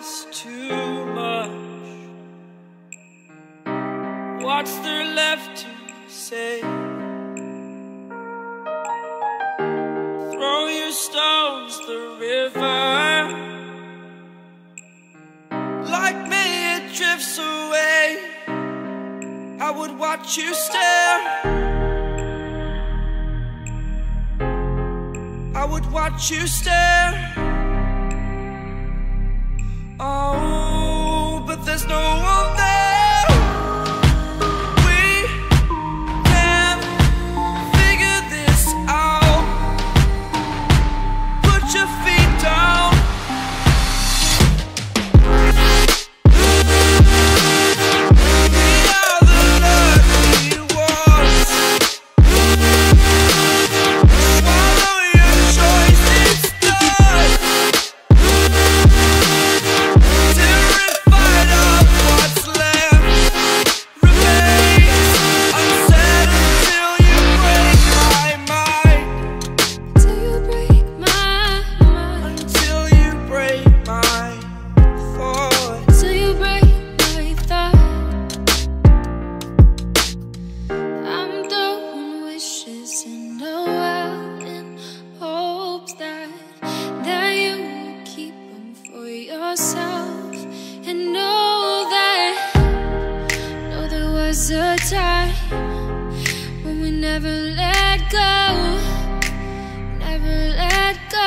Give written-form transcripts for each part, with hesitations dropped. is too much. What's there left to say? Throw your stones the river. Like me, it drifts away. I would watch you stare. I would watch you stare. Oh, but there's no one there. We can't figure this out. Put your feet down. We are the lucky ones. Swallow a time when we never let go, never let go.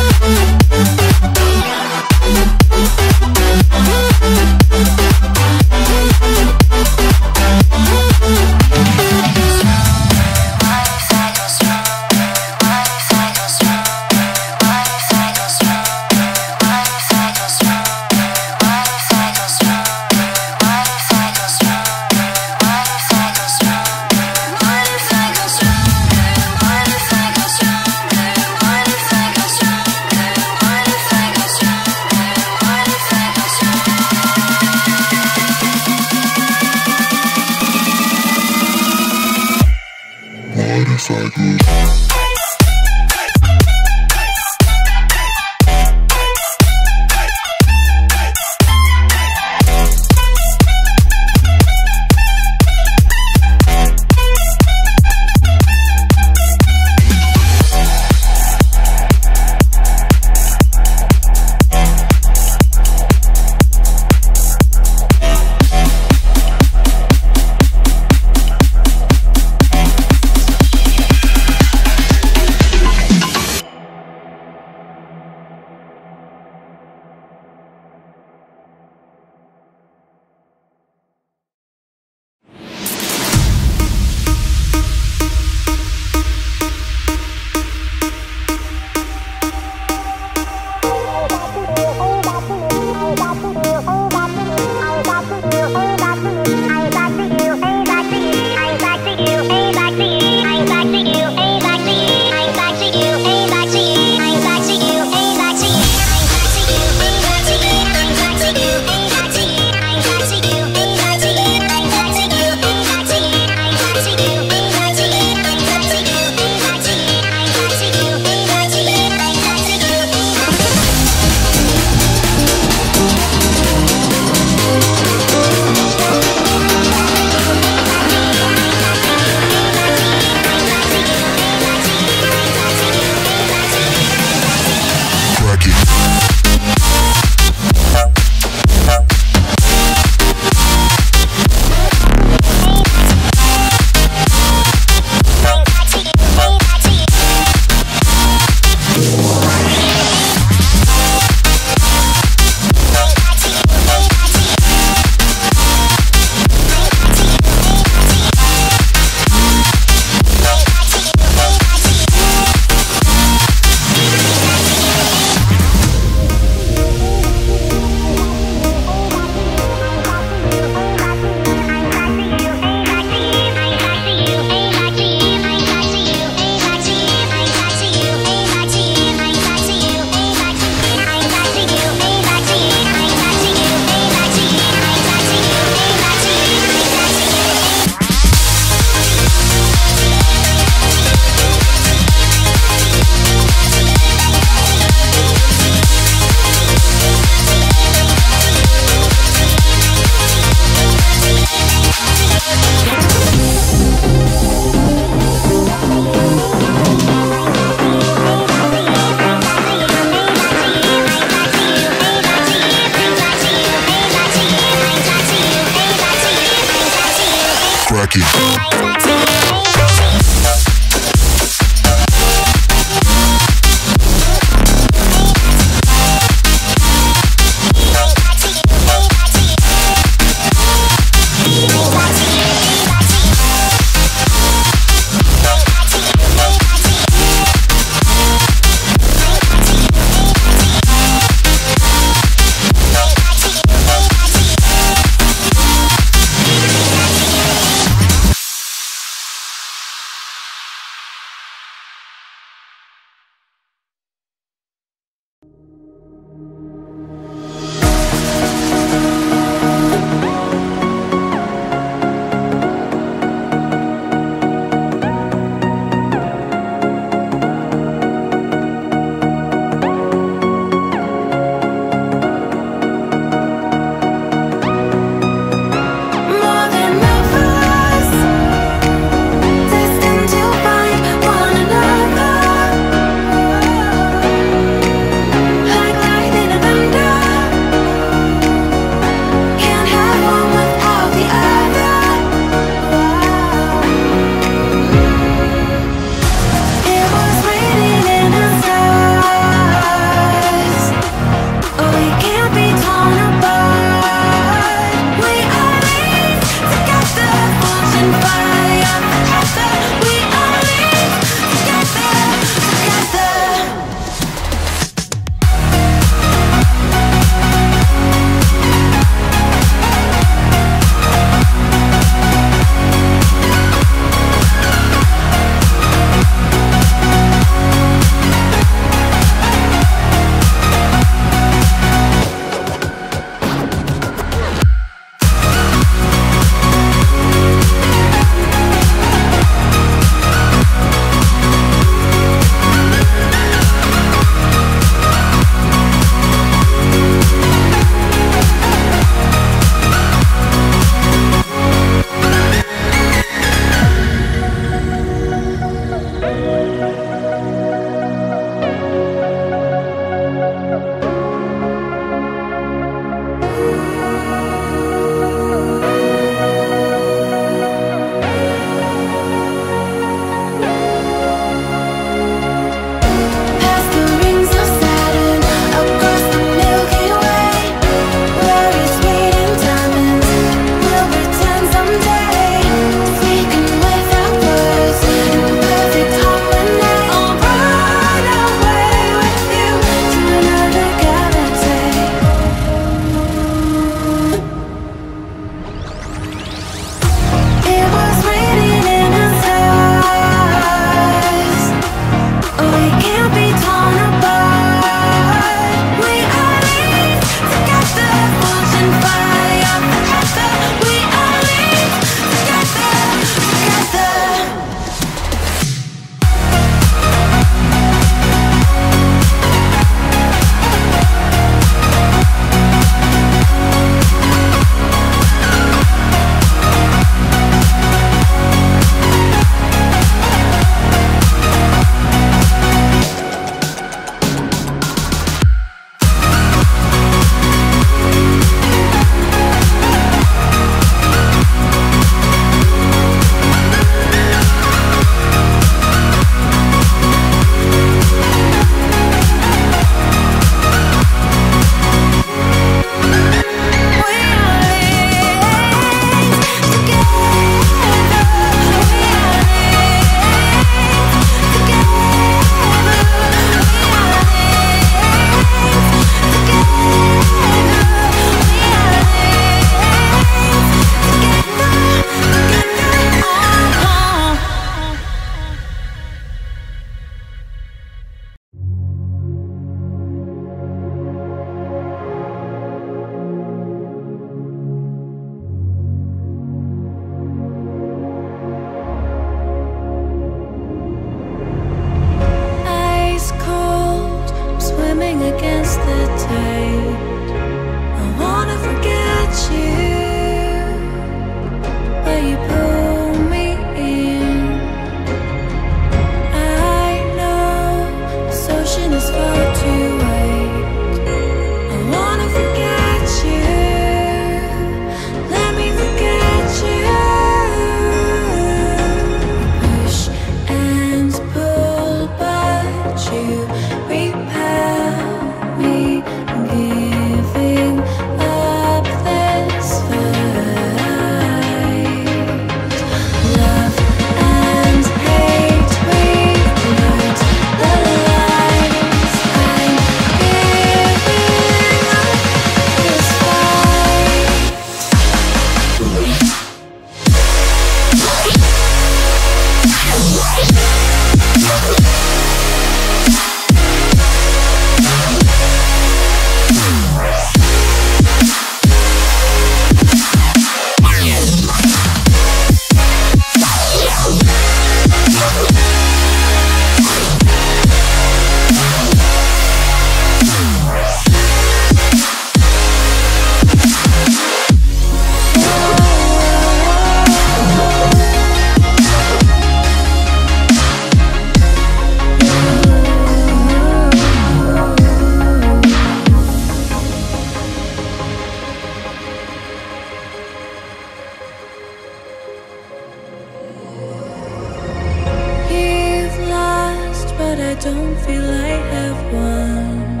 don't feel I have one.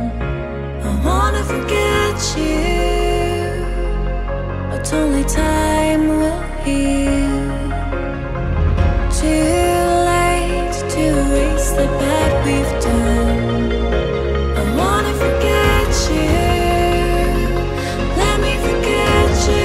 I wanna forget you, but only time will heal. Too late to erase the bad we've done. I wanna forget you, let me forget you.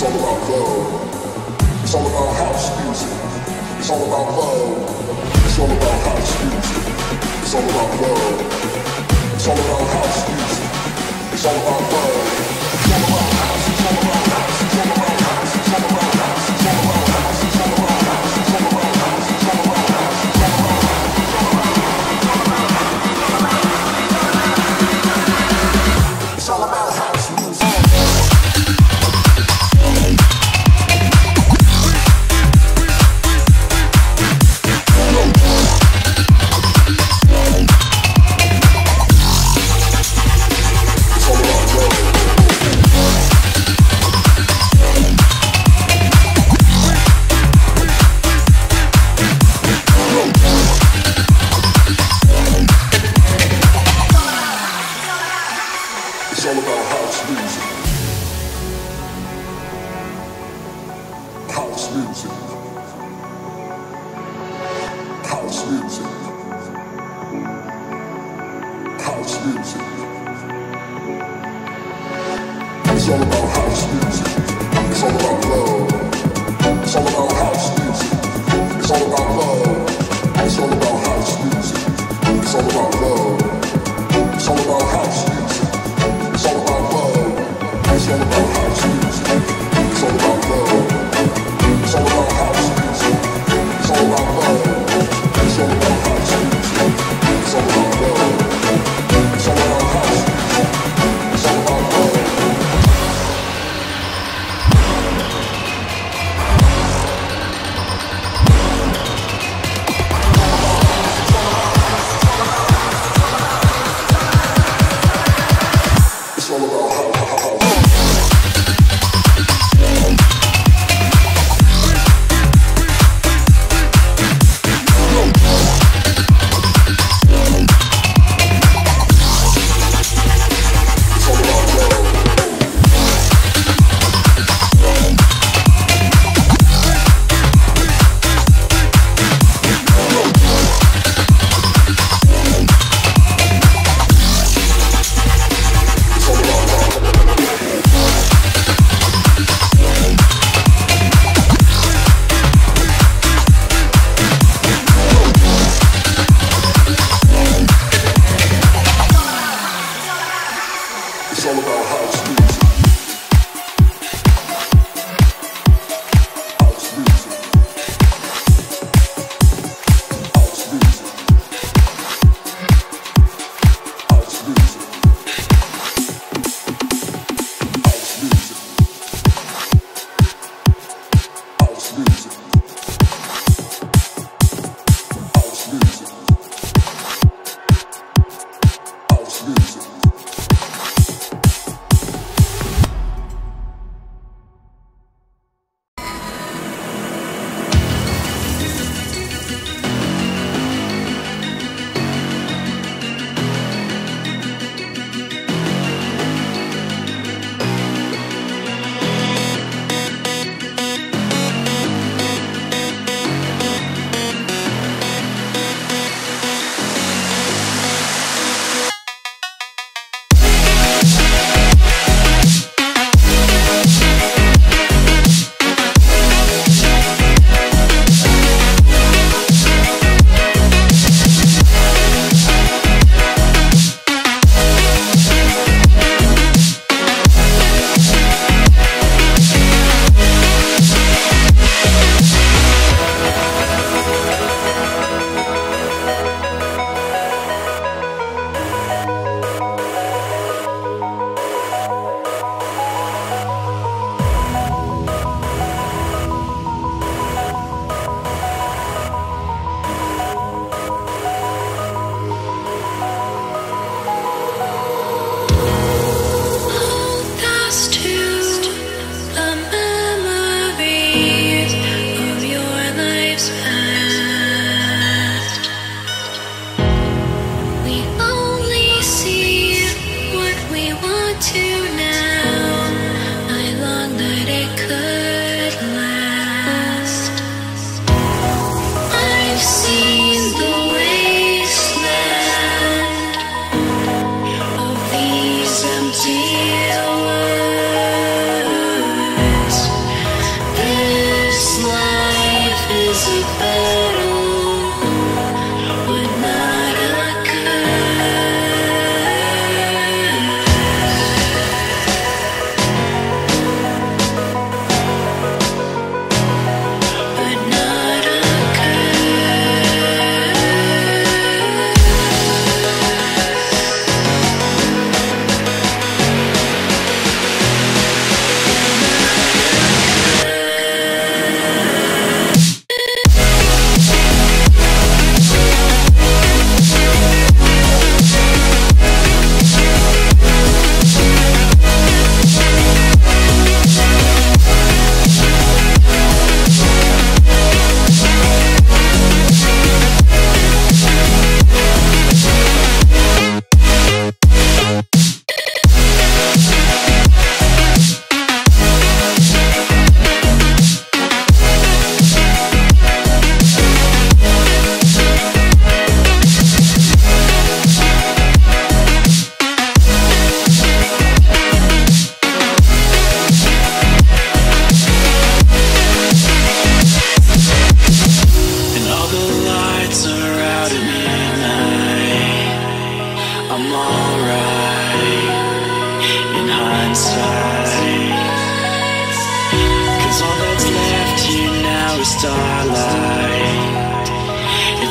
It's all about love. It's all about house music. It's all about love. It's all about house music. It's all about love. It's all about house music. It's all about love. It's all about house. It's all about house. It's all about house. It's all about house. It's all about house. It's all about house. It's all about house. It's all about house.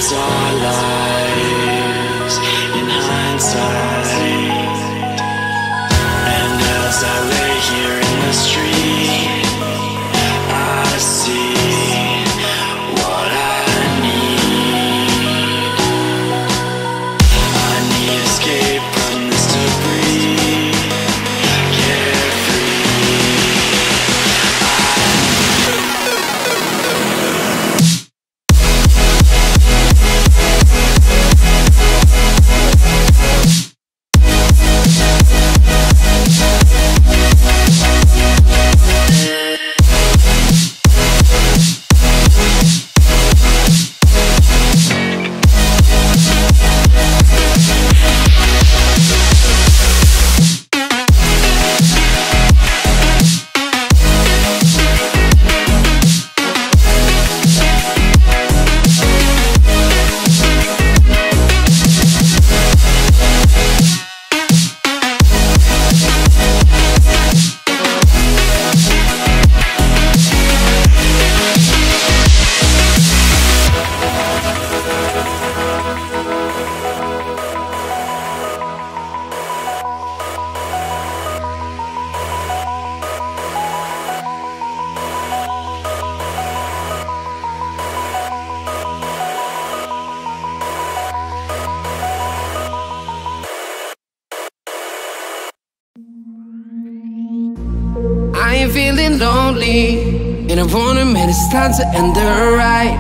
It's all lies in hindsight. And as I lay here in the street, I see what I need. I need escape from this debris. Get free. I ain't feeling lonely, and I wanna, man, it's time to end the ride.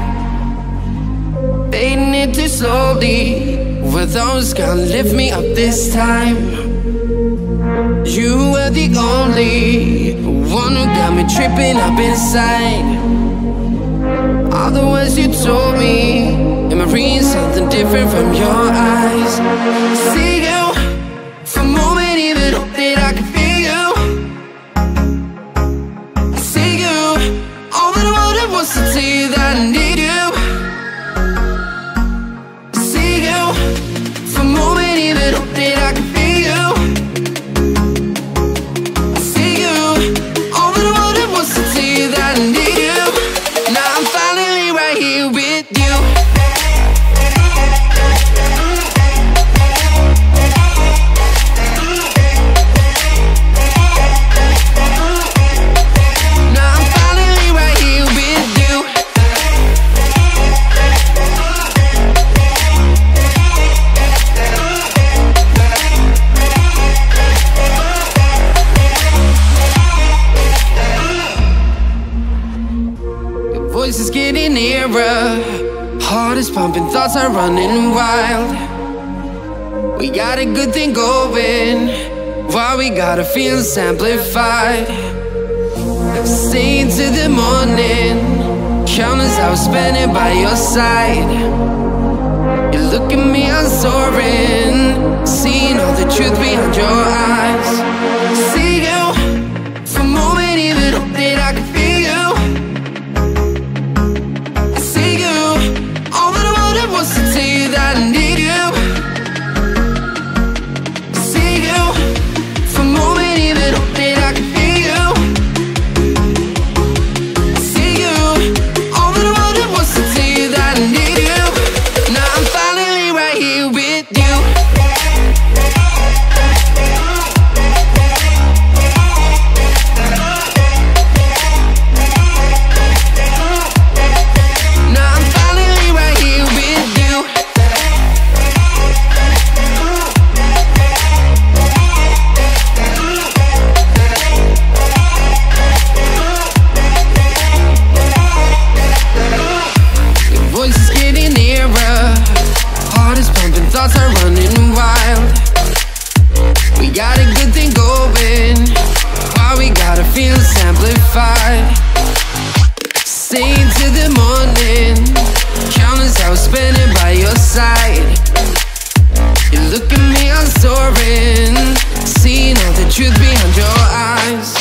Fading it too slowly, were those gonna lift me up this time? You were the only one who got me tripping up inside. All the words you told me, am I reading something different from your eyes? See you for a moment, even though that I could feel you. To tell you that I need you. See you for a moment, even though that I can feel you. See you over the world, it was to tell you that I need you. Now I'm finally right here with you. Voice is getting nearer, heart is pumping, thoughts are running wild. We got a good thing going, while we got our feelings amplified. Stay to the morning, countless hours spending by your side. You look at me, I'm soaring, seeing all the truth behind your eyes. See you for a moment, even though that I can feel you. Staying till the morning, countless hours spending by your side. You look at me, I'm soaring, seeing all the truth behind your eyes.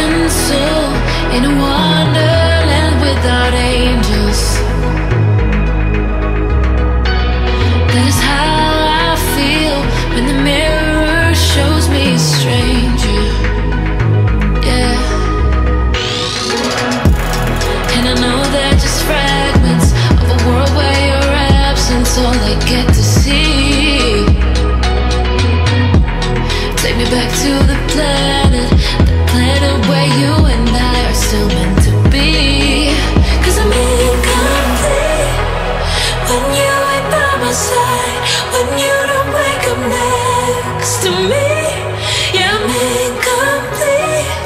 broken soul in a wonderland without angels. That is how I feel when the mirror shows me a stranger. Yeah. And I know they're just fragments of a world where your absence all I get to see. Take me back to the planet, the planet where you and I are still meant to be. 'Cause I'm incomplete when you ain't by my side, when you don't wake up next to me. Yeah, I'm incomplete.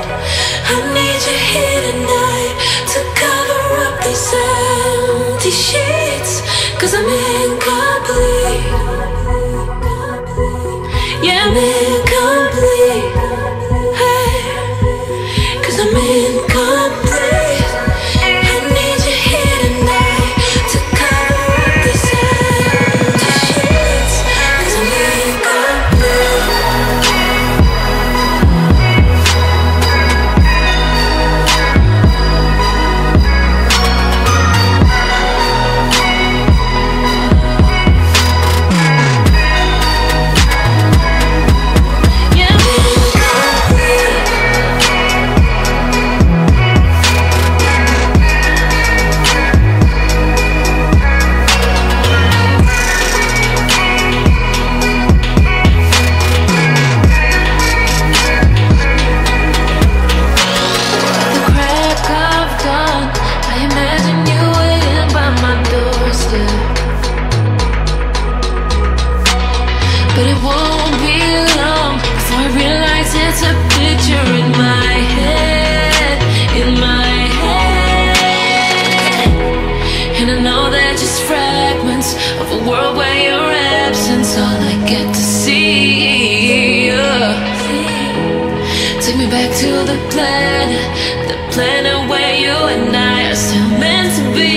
I need you here tonight to cover up these empty sheets. 'Cause I'm incomplete. Yeah, I'm incomplete. But it won't be long before I realize it's a picture in my head, in my head. And I know they're just fragments of a world where your absence all I get to see. Take me back to the planet where you and I are still meant to be.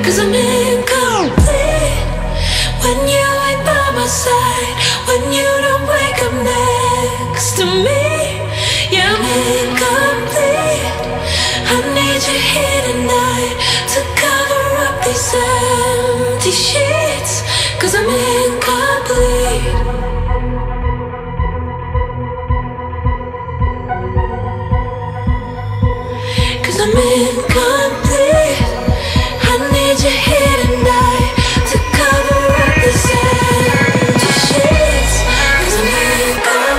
'Cause I'm incomplete when you ain't by my side, when you don't wake up next to me. Yeah, I'm incomplete. I need you here tonight to cover up these empty sheets. 'Cause I'm incomplete. I'm incomplete. I need you here tonight to cover up this empty sheets. 'Cause I'm incomplete.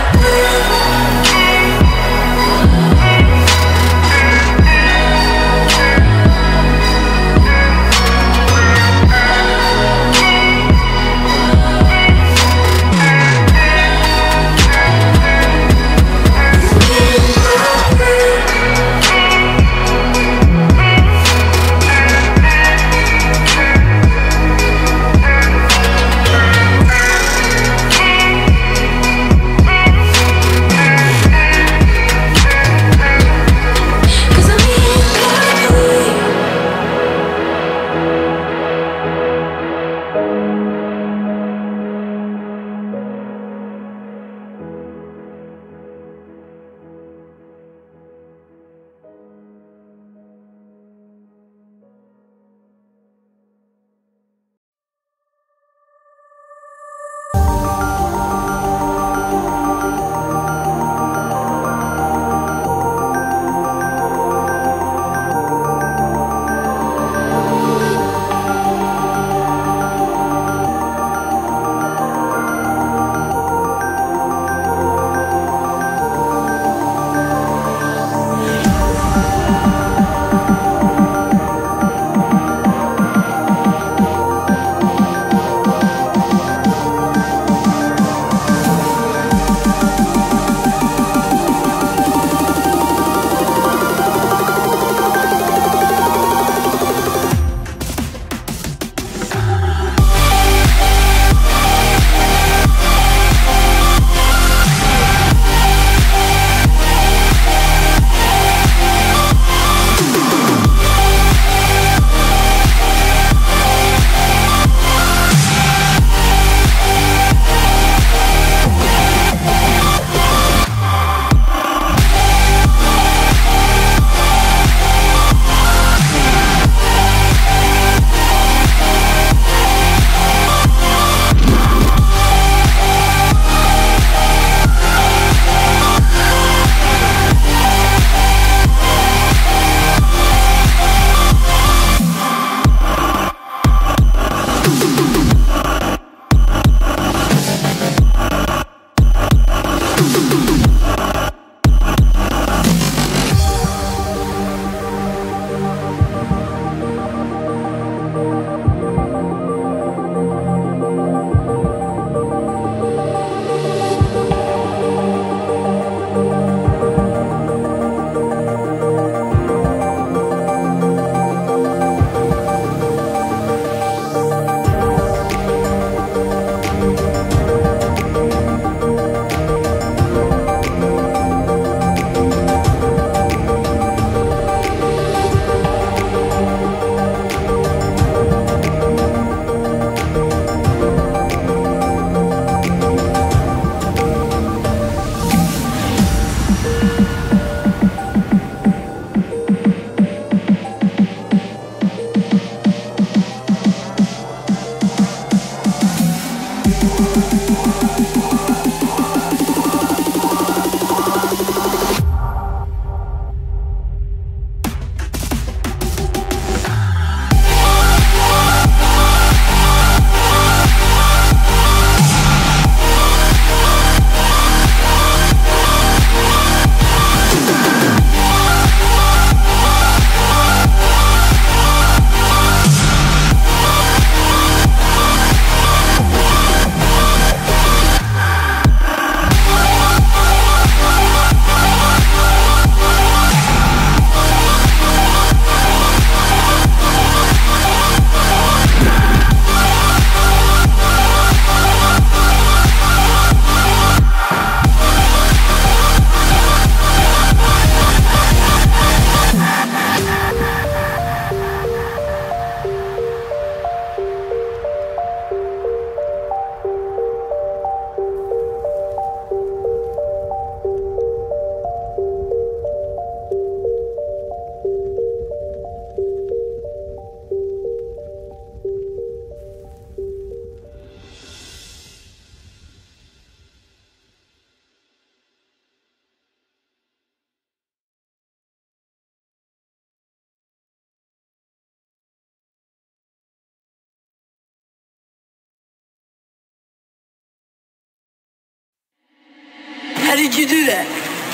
did you do that?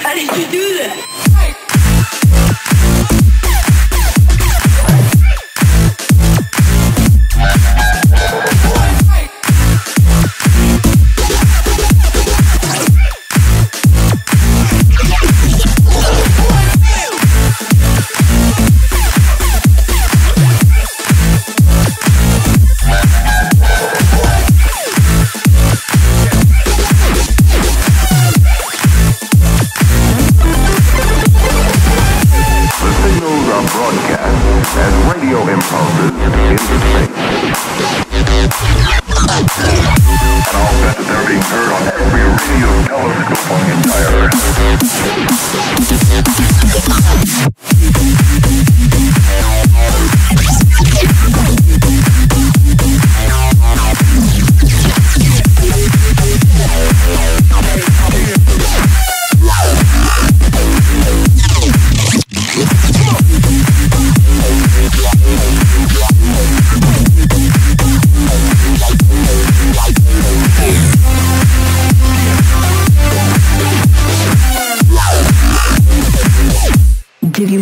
How did you do that? Did you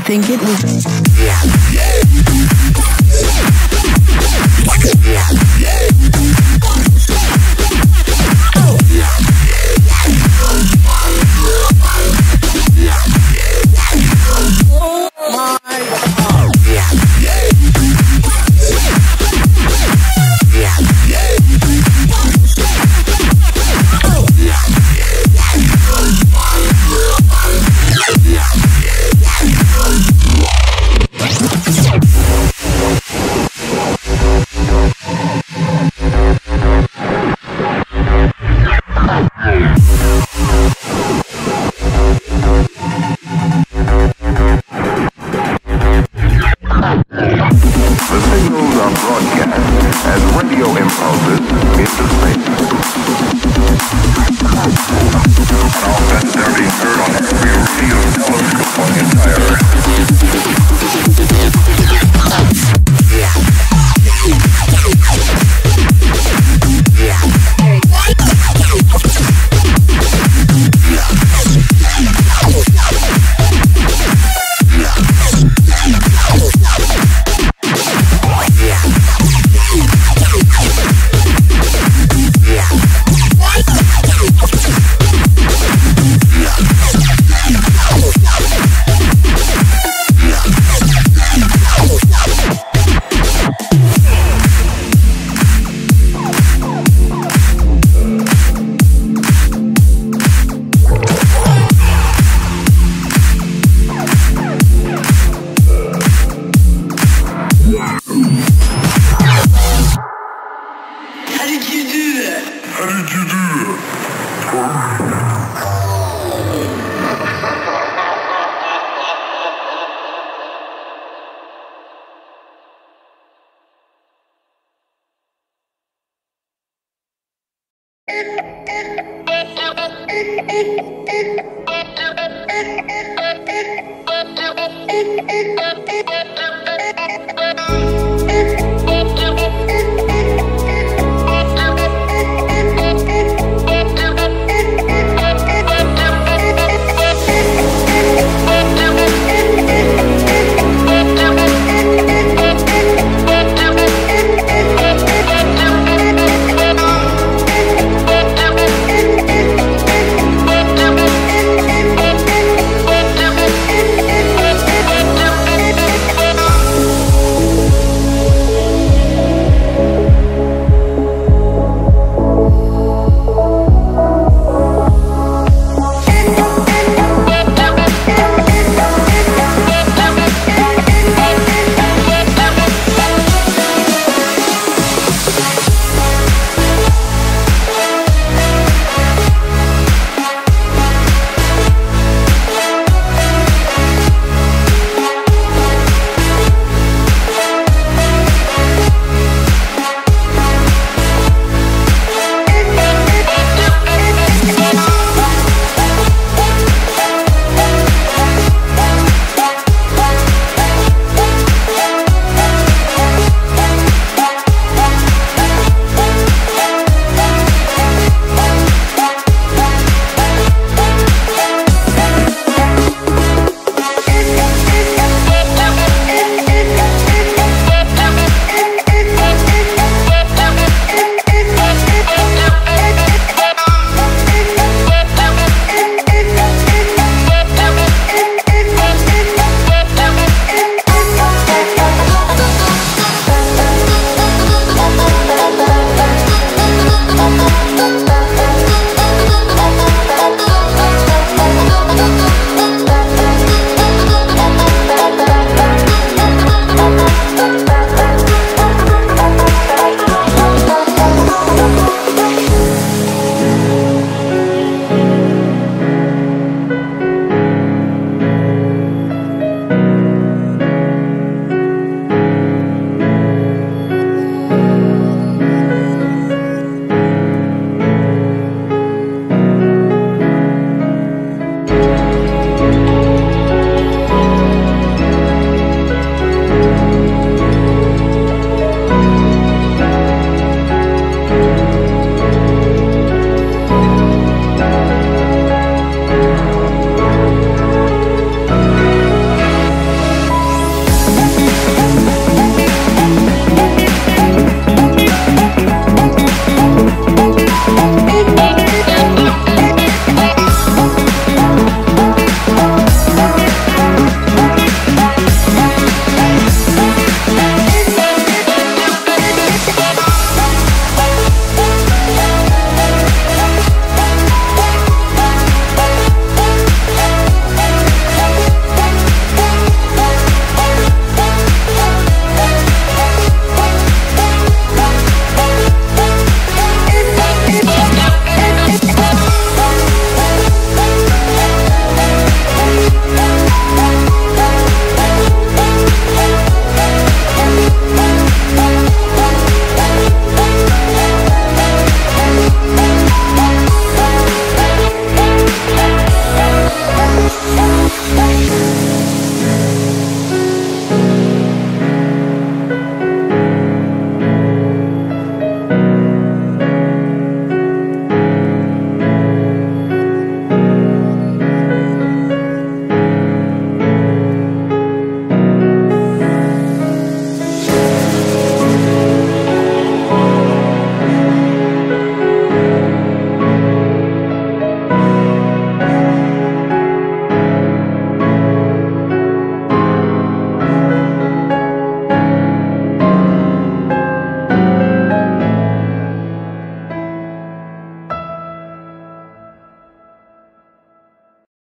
think it was?